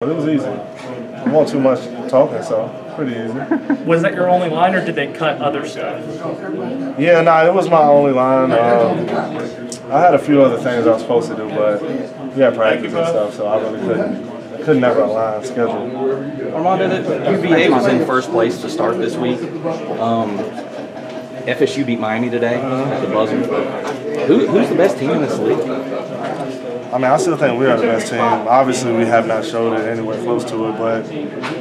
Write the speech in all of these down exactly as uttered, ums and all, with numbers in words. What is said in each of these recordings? It was easy. I want too much talking, so pretty easy. Was that your only line, or did they cut other stuff? Yeah, no, nah, it was my only line. Um, I had a few other things I was supposed to do, but we had practice and stuff, so I really couldn't, couldn't ever align schedule. Armando, U V A was in first place to start this week. Um, F S U beat Miami today at the buzzer. Who, who's the best team in this league? I mean, I still think we are the best team. Obviously, we have not showed it anywhere close to it, but,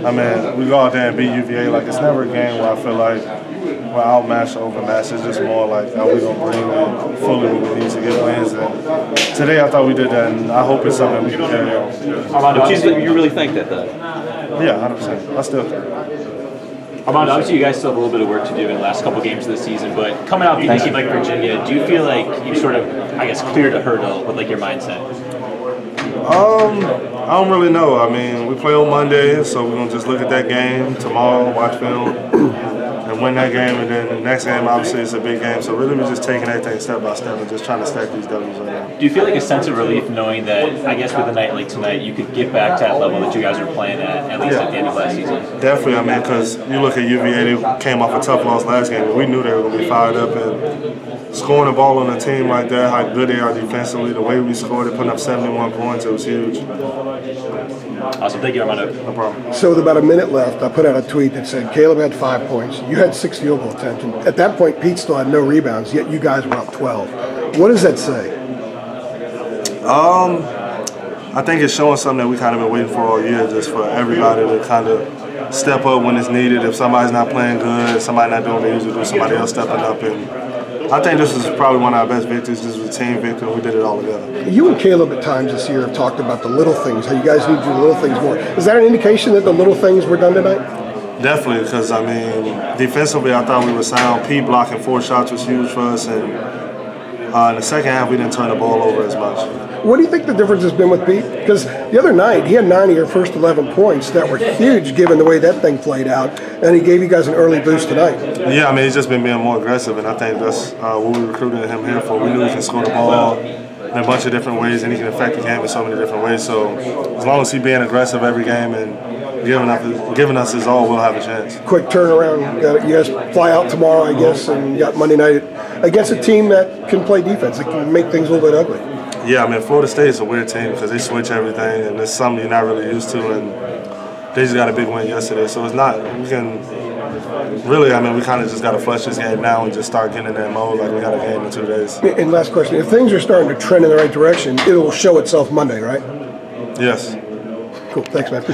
I mean, we go out there and beat U V A. Like, it's never a game where I feel like we're outmatched or overmatched. It's just more like, are we going to bring in fully what we need to get wins? And today, I thought we did that, and I hope it's something we can carry on. But you, you really think that, though? Yeah, one hundred percent. I still think that. Armando, obviously you guys still have a little bit of work to do in the last couple games of the season, but coming out beating a team like Virginia, do you feel like you sort of, I guess, cleared a hurdle with like your mindset? Um, I don't really know. I mean, we play on Monday, so we're gonna just look at that game tomorrow, watch film, and win that game. And then the next game, obviously, it's a big game. So really, we're just taking everything step by step and just trying to stack these W's right now. Do you feel like a sense of relief knowing that, I guess, with a night like tonight, you could get back to that level that you guys were playing at, at least yeah. at the end of last season? Definitely. I mean, because you look at U V A, they came off a tough loss last game, but we knew they were gonna be fired up. And scoring the ball on a team like that, how good they are defensively, the way we scored it, putting up seventy-one points, it was huge. Awesome. Thank you, Armando. No problem. So with about a minute left, I put out a tweet that said, Caleb had five points. You had six field goal attempts. At that point, Pete still had no rebounds, yet you guys were up twelve. What does that say? Um, I think it's showing something that we kind of been waiting for all year, just for everybody to kind of step up when it's needed. If somebody's not playing good, somebody not doing what they usually do, somebody else stepping up. And I think this is probably one of our best victories. This was a team victory. We did it all together. You and Caleb at times this year have talked about the little things, how you guys need to do the little things more. Is that an indication that the little things were done tonight? Definitely, because, I mean, defensively, I thought we were sound. Pete blocking four shots was huge for us, and uh, in the second half, we didn't turn the ball over as much. What do you think the difference has been with Pete? Because the other night, he had nine of your first eleven points that were huge, given the way that thing played out, and he gave you guys an early boost tonight. Yeah, I mean, he's just been being more aggressive, and I think that's uh, what we recruited him here for. We knew he can score the ball in a bunch of different ways, and he can affect the game in so many different ways. So as long as he's being aggressive every game and Giving, up, giving us his all, we'll have a chance. Quick turnaround. You guys fly out tomorrow, I guess, and you got Monday night against a team that can play defense. It can make things a little bit ugly. Yeah, I mean, Florida State is a weird team because they switch everything, and it's something you're not really used to. And they just got a big win yesterday, so it's not. We can really, I mean, we kind of just got to flush this game now and just start getting in that mode. Like we got a game in two days. And last question: if things are starting to trend in the right direction, it will show itself Monday, right? Yes. Cool. Thanks, man.